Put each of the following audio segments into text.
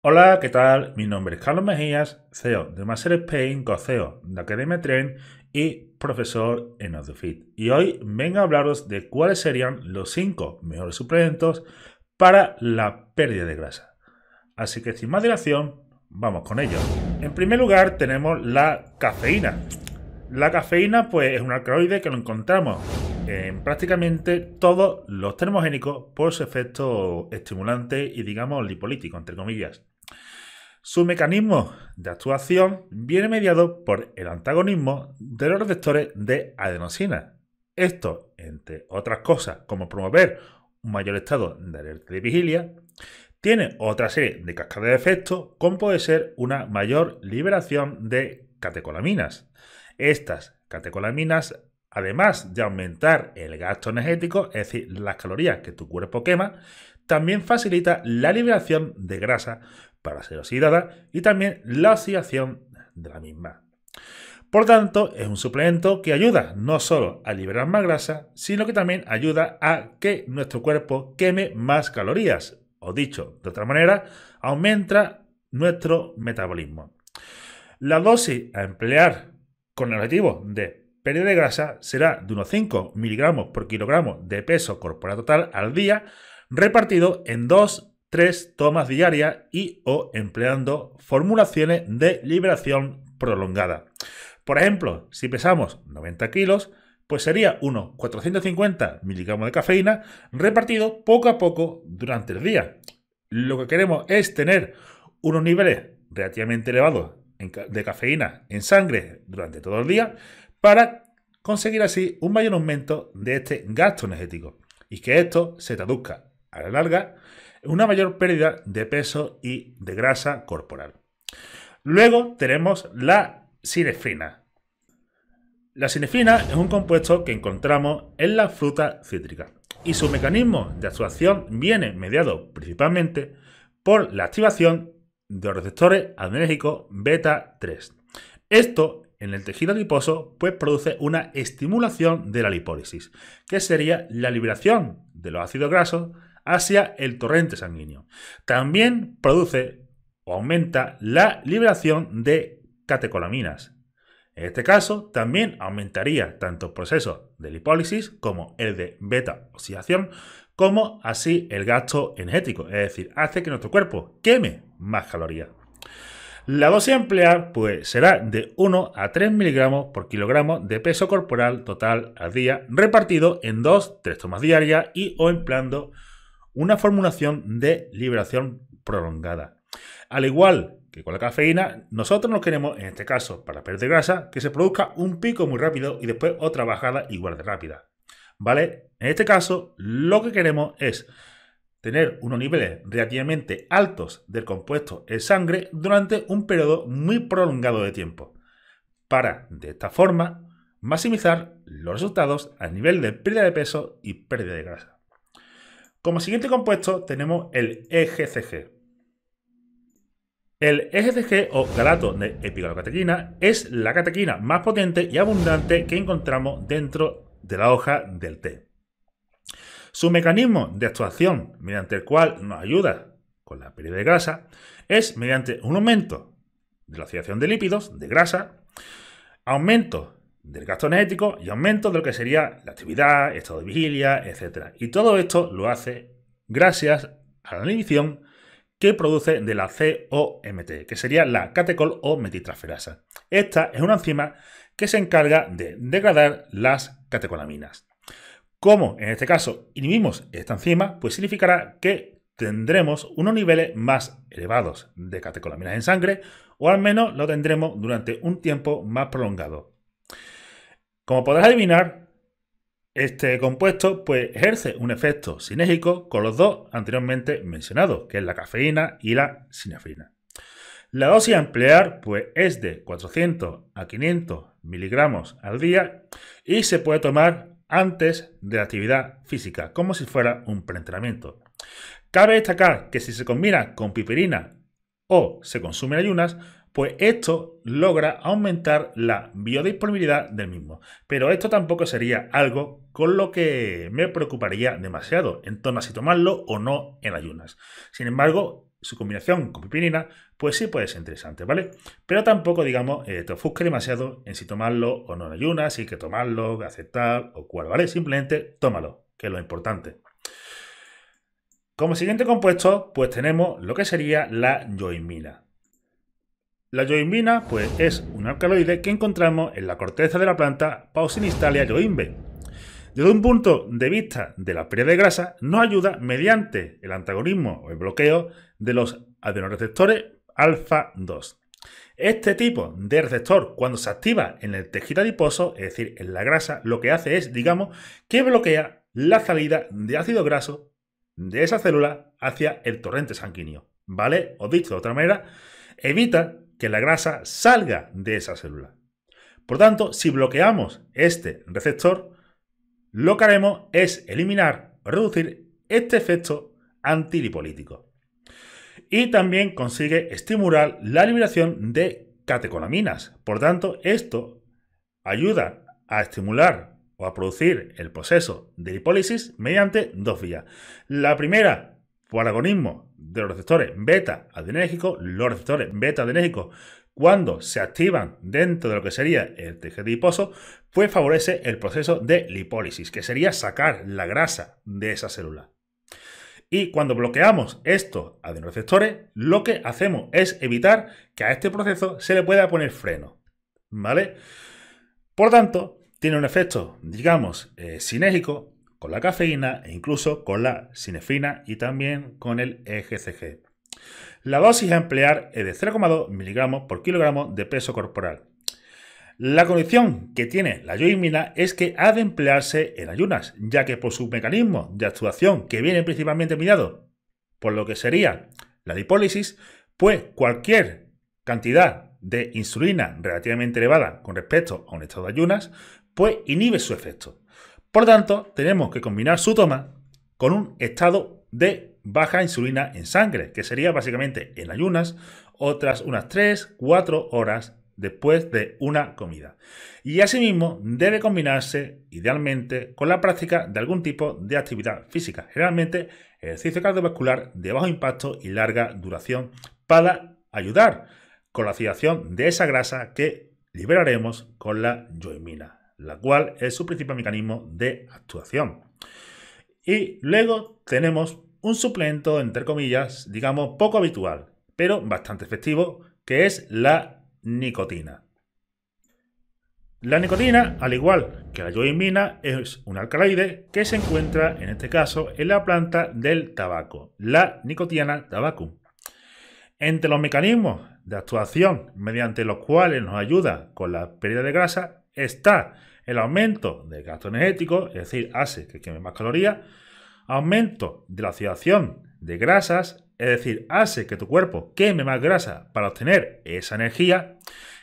Hola, ¿qué tal? Mi nombre es Carlos Mejías, CEO de Master Spain, co-CEO de Akademtren y profesor en Outdofit. Y hoy vengo a hablaros de cuáles serían los 5 mejores suplementos para la pérdida de grasa. Así que sin más dilación, vamos con ello. En primer lugar tenemos la cafeína. La cafeína pues es un alcaloide que lo encontramos en prácticamente todos los termogénicos por su efecto estimulante y digamos lipolítico, entre comillas. Su mecanismo de actuación viene mediado por el antagonismo de los receptores de adenosina. Esto, entre otras cosas, como promover un mayor estado de alerta y vigilia, tiene otra serie de cascadas de efectos, como puede ser una mayor liberación de catecolaminas. Estas catecolaminas, además de aumentar el gasto energético, es decir, las calorías que tu cuerpo quema, también facilita la liberación de grasa para ser oxidada y también la oxidación de la misma. Por tanto, es un suplemento que ayuda no solo a liberar más grasa, sino que también ayuda a que nuestro cuerpo queme más calorías, o dicho de otra manera, aumenta nuestro metabolismo. La dosis a emplear con el objetivo de pérdida de grasa será de unos 5 miligramos por kilogramo de peso corporal total al día, repartido en 2-3 tomas diarias y o empleando formulaciones de liberación prolongada. Por ejemplo, si pesamos 90 kilos, pues sería unos 450 miligramos de cafeína repartido poco a poco durante el día. Lo que queremos es tener unos niveles relativamente elevados de cafeína en sangre durante todo el día, para conseguir así un mayor aumento de este gasto energético y que esto se traduzca a la larga en una mayor pérdida de peso y de grasa corporal. Luego tenemos la sinefrina. La sinefrina es un compuesto que encontramos en las frutas cítricas y su mecanismo de actuación viene mediado principalmente por la activación de los receptores adrenérgicos beta 3. Esto en el tejido adiposo, pues produce una estimulación de la lipólisis, que sería la liberación de los ácidos grasos hacia el torrente sanguíneo. También produce o aumenta la liberación de catecolaminas. En este caso, también aumentaría tanto el proceso de lipólisis como el de beta-oxidación, como así el gasto energético, es decir, hace que nuestro cuerpo queme más calorías. La dosis a emplear pues, será de 1 a 3 miligramos por kilogramo de peso corporal total al día, repartido en 2-3 tomas diarias y o empleando una formulación de liberación prolongada. Al igual que con la cafeína, nosotros nos queremos, en este caso para perder grasa, que se produzca un pico muy rápido y después otra bajada igual de rápida, ¿vale? En este caso, lo que queremos es tener unos niveles relativamente altos del compuesto en sangre durante un periodo muy prolongado de tiempo, para, de esta forma, maximizar los resultados a nivel de pérdida de peso y pérdida de grasa. Como siguiente compuesto tenemos el EGCG. El EGCG o galato de epigalocatequina es la catequina más potente y abundante que encontramos dentro de la hoja del té. Su mecanismo de actuación, mediante el cual nos ayuda con la pérdida de grasa, es mediante un aumento de la oxidación de lípidos, de grasa, aumento del gasto energético y aumento de lo que sería la actividad, estado de vigilia, etc. Y todo esto lo hace gracias a la inhibición que produce de la COMT, que sería la catecol o metitransferasa. Esta es una enzima que se encarga de degradar las catecolaminas. Como en este caso inhibimos esta enzima, pues significará que tendremos unos niveles más elevados de catecolaminas en sangre, o al menos lo tendremos durante un tiempo más prolongado. Como podrás adivinar, este compuesto pues, ejerce un efecto sinérgico con los dos anteriormente mencionados, que es la cafeína y la sinefrina. La dosis a emplear pues, es de 400 a 500 miligramos al día y se puede tomar antes de la actividad física, como si fuera un preentrenamiento. Cabe destacar que si se combina con piperina o se consume en ayunas, pues esto logra aumentar la biodisponibilidad del mismo. Pero esto tampoco sería algo con lo que me preocuparía demasiado en torno a si tomarlo o no en ayunas. Sin embargo, su combinación con piperina, pues sí puede ser interesante, ¿vale? Pero tampoco, digamos, te ofusque demasiado en si tomarlo o no en ayunas, si hay que tomarlo, aceptar o cuál, ¿vale? Simplemente tómalo, que es lo importante. Como siguiente compuesto, pues tenemos lo que sería la yoimina. La yoimina, pues, es un alcaloide que encontramos en la corteza de la planta Pausinistalia joimbe. Desde un punto de vista de la pérdida de grasa, nos ayuda mediante el antagonismo o el bloqueo de los adenoreceptores alfa-2. Este tipo de receptor, cuando se activa en el tejido adiposo, es decir, en la grasa, lo que hace es, digamos, que bloquea la salida de ácido graso de esa célula hacia el torrente sanguíneo, ¿vale? O dicho de otra manera, evita que la grasa salga de esa célula. Por tanto, si bloqueamos este receptor, lo que haremos es eliminar o reducir este efecto antilipolítico. Y también consigue estimular la liberación de catecolaminas. Por tanto, esto ayuda a estimular o a producir el proceso de lipólisis mediante dos vías. La primera, por agonismo de los receptores beta-adrenérgicos. Los receptores beta-adrenérgicos, cuando se activan dentro de lo que sería el tejido adiposo, pues favorece el proceso de lipólisis, que sería sacar la grasa de esa célula. Y cuando bloqueamos estos adenoreceptores, lo que hacemos es evitar que a este proceso se le pueda poner freno, ¿vale? Por tanto, tiene un efecto, digamos, sinérgico con la cafeína e incluso con la sinefrina y también con el EGCG. La dosis a emplear es de 0,2 miligramos por kilogramo de peso corporal. La condición que tiene la yoimina es que ha de emplearse en ayunas, ya que por su mecanismo de actuación, que viene principalmente mediado por lo que sería la lipólisis, pues cualquier cantidad de insulina relativamente elevada con respecto a un estado de ayunas, pues inhibe su efecto. Por tanto, tenemos que combinar su toma con un estado de baja insulina en sangre, que sería básicamente en ayunas o tras unas 3-4 horas después de una comida. Y asimismo debe combinarse idealmente con la práctica de algún tipo de actividad física, generalmente ejercicio cardiovascular de bajo impacto y larga duración, para ayudar con la oxidación de esa grasa que liberaremos con la yoimina, la cual es su principal mecanismo de actuación. Y luego tenemos un suplemento, entre comillas, digamos, poco habitual, pero bastante efectivo, que es la nicotina. La nicotina, al igual que la yoimina, es un alcaloide que se encuentra, en este caso, en la planta del tabaco, la Nicotiana tabacum. Entre los mecanismos de actuación mediante los cuales nos ayuda con la pérdida de grasa está el aumento del gasto energético, es decir, hace que queme más calorías, aumento de la oxidación de grasas, es decir, hace que tu cuerpo queme más grasa para obtener esa energía,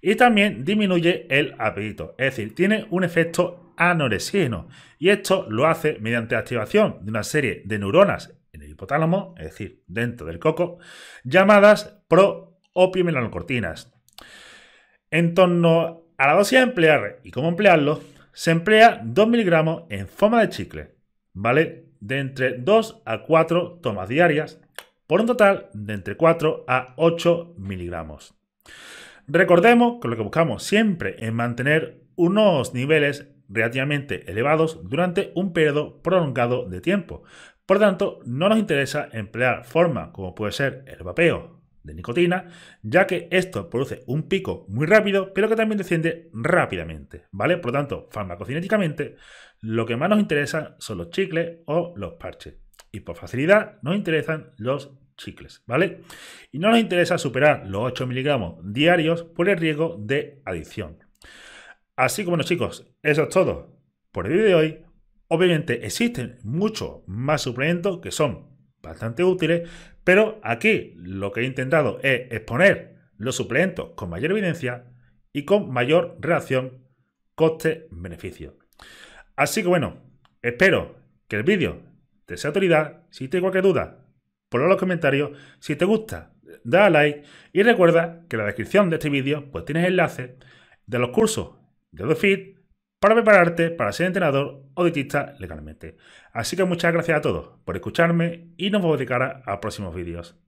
y también disminuye el apetito, es decir, tiene un efecto anorexígeno, y esto lo hace mediante activación de una serie de neuronas en el hipotálamo, es decir, dentro del coco, llamadas pro-opiomelancortinas. En torno a la dosis a emplear y cómo emplearlo, se emplea 2 miligramos en forma de chicle, ¿vale? De entre 2 a 4 tomas diarias, por un total de entre 4 a 8 miligramos. Recordemos que lo que buscamos siempre es mantener unos niveles relativamente elevados durante un periodo prolongado de tiempo. Por tanto, no nos interesa emplear formas como puede ser el vapeo de nicotina, ya que esto produce un pico muy rápido, pero que también desciende rápidamente, ¿vale? Por lo tanto, farmacocinéticamente, lo que más nos interesa son los chicles o los parches. Y por facilidad nos interesan los chicles, ¿vale? Y no nos interesa superar los 8 miligramos diarios por el riesgo de adicción. Así que bueno, chicos, eso es todo por el vídeo de hoy. Obviamente existen muchos más suplementos que son bastante útiles, pero aquí lo que he intentado es exponer los suplementos con mayor evidencia y con mayor relación coste-beneficio. Así que bueno, espero que el vídeo te sea de utilidad. Si tienes cualquier duda, ponlo en los comentarios. Si te gusta, da a like y recuerda que en la descripción de este vídeo pues tienes enlaces de los cursos de Outdofit para prepararte para ser entrenador o dietista legalmente. Así que muchas gracias a todos por escucharme y nos vemos de cara a próximos vídeos.